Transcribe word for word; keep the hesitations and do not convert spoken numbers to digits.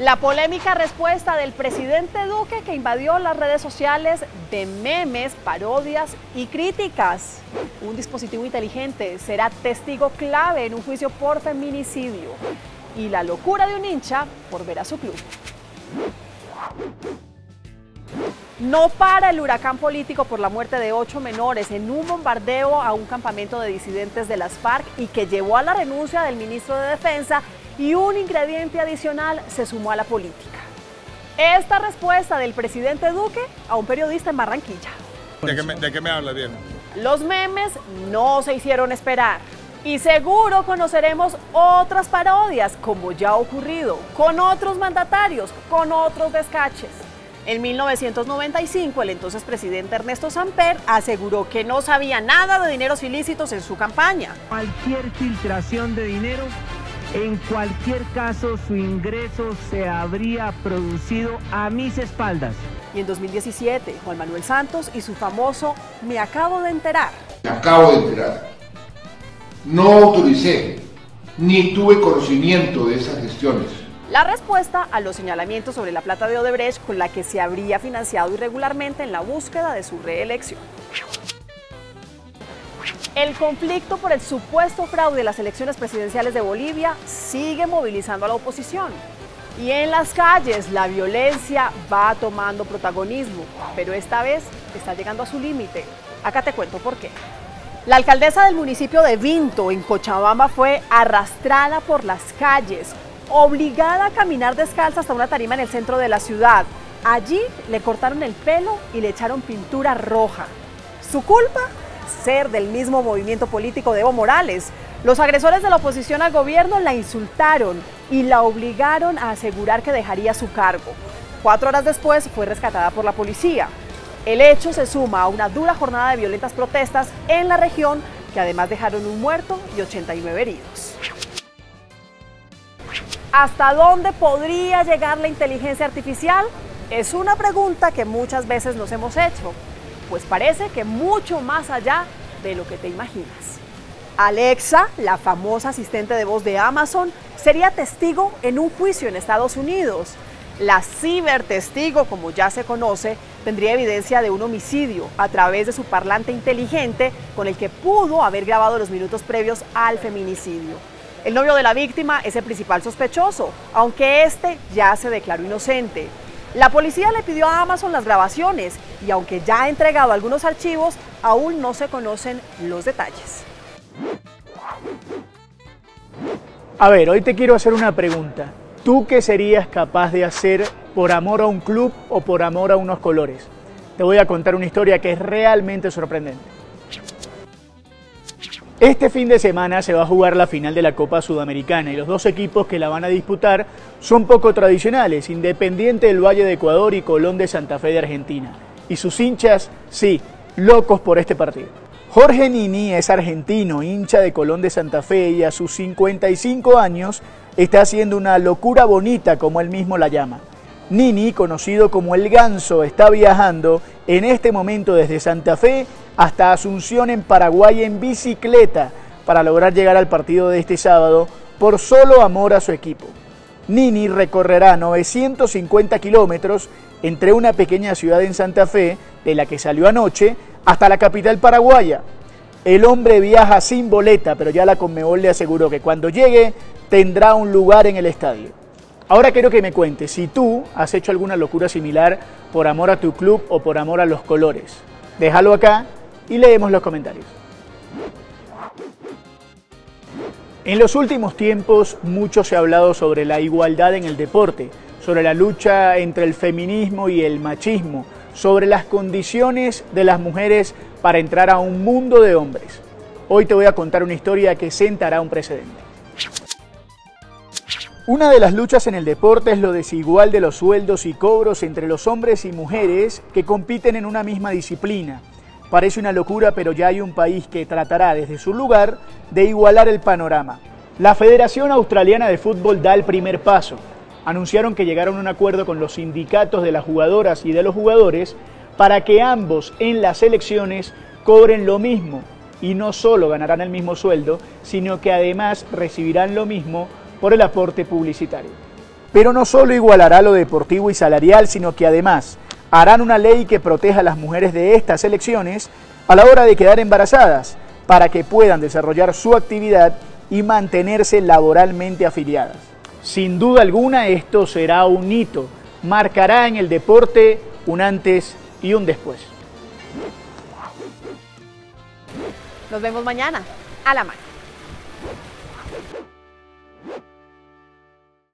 La polémica respuesta del presidente Duque que invadió las redes sociales de memes, parodias y críticas. Un dispositivo inteligente será testigo clave en un juicio por feminicidio. Y la locura de un hincha por ver a su club. No para el huracán político por la muerte de ocho menores en un bombardeo a un campamento de disidentes de las FARC y que llevó a la renuncia del ministro de Defensa. Y un ingrediente adicional se sumó a la política. Esta respuesta del presidente Duque a un periodista en Barranquilla. ¿De qué me, de qué me hablas, viejo? Los memes no se hicieron esperar. Y seguro conoceremos otras parodias, como ya ha ocurrido, con otros mandatarios, con otros descaches. En mil novecientos noventa y cinco, el entonces presidente Ernesto Samper aseguró que no sabía nada de dineros ilícitos en su campaña. Cualquier filtración de dinero... En cualquier caso, su ingreso se habría producido a mis espaldas. Y en dos mil diecisiete, Juan Manuel Santos y su famoso "Me acabo de enterar". Me acabo de enterar. No autoricé, ni tuve conocimiento de esas gestiones. La respuesta a los señalamientos sobre la plata de Odebrecht con la que se habría financiado irregularmente en la búsqueda de su reelección. El conflicto por el supuesto fraude de las elecciones presidenciales de Bolivia sigue movilizando a la oposición. Y en las calles la violencia va tomando protagonismo, pero esta vez está llegando a su límite. Acá te cuento por qué. La alcaldesa del municipio de Vinto, en Cochabamba, fue arrastrada por las calles, obligada a caminar descalza hasta una tarima en el centro de la ciudad. Allí le cortaron el pelo y le echaron pintura roja. ¿Su culpa? Ser del mismo movimiento político de Evo Morales. Los agresores de la oposición al gobierno la insultaron y la obligaron a asegurar que dejaría su cargo. Cuatro horas después fue rescatada por la policía. El hecho se suma a una dura jornada de violentas protestas en la región que además dejaron un muerto y ochenta y nueve heridos. ¿Hasta dónde podría llegar la inteligencia artificial? Es una pregunta que muchas veces nos hemos hecho. Pues parece que mucho más allá de lo que te imaginas. Alexa, la famosa asistente de voz de Amazon, sería testigo en un juicio en Estados Unidos. La cibertestigo, como ya se conoce, tendría evidencia de un homicidio a través de su parlante inteligente con el que pudo haber grabado los minutos previos al feminicidio. El novio de la víctima es el principal sospechoso, aunque este ya se declaró inocente. La policía le pidió a Amazon las grabaciones y aunque ya ha entregado algunos archivos, aún no se conocen los detalles. A ver, hoy te quiero hacer una pregunta. ¿Tú qué serías capaz de hacer por amor a un club o por amor a unos colores? Te voy a contar una historia que es realmente sorprendente. Este fin de semana se va a jugar la final de la Copa Sudamericana y los dos equipos que la van a disputar son poco tradicionales, Independiente del Valle de Ecuador y Colón de Santa Fe de Argentina. Y sus hinchas, sí, locos por este partido. Jorge Nini es argentino, hincha de Colón de Santa Fe y a sus cincuenta y cinco años está haciendo una locura bonita, como él mismo la llama. Nini, conocido como El Ganso, está viajando en este momento desde Santa Fe hasta Asunción en Paraguay en bicicleta para lograr llegar al partido de este sábado por solo amor a su equipo. Nini recorrerá novecientos cincuenta kilómetros entre una pequeña ciudad en Santa Fe, de la que salió anoche, hasta la capital paraguaya. El hombre viaja sin boleta, pero ya la Conmebol le aseguró que cuando llegue tendrá un lugar en el estadio. Ahora quiero que me cuentes si tú has hecho alguna locura similar por amor a tu club o por amor a los colores. Déjalo acá y leemos los comentarios. En los últimos tiempos mucho se ha hablado sobre la igualdad en el deporte, sobre la lucha entre el feminismo y el machismo, sobre las condiciones de las mujeres para entrar a un mundo de hombres. Hoy te voy a contar una historia que sentará un precedente. Una de las luchas en el deporte es lo desigual de los sueldos y cobros entre los hombres y mujeres que compiten en una misma disciplina. Parece una locura, pero ya hay un país que tratará desde su lugar de igualar el panorama. La Federación Australiana de Fútbol da el primer paso. Anunciaron que llegaron a un acuerdo con los sindicatos de las jugadoras y de los jugadores para que ambos en las selecciones cobren lo mismo y no solo ganarán el mismo sueldo, sino que además recibirán lo mismo por el aporte publicitario. Pero no solo igualará lo deportivo y salarial, sino que además harán una ley que proteja a las mujeres de estas elecciones a la hora de quedar embarazadas, para que puedan desarrollar su actividad y mantenerse laboralmente afiliadas. Sin duda alguna, esto será un hito, marcará en el deporte un antes y un después. Nos vemos mañana, a la mano.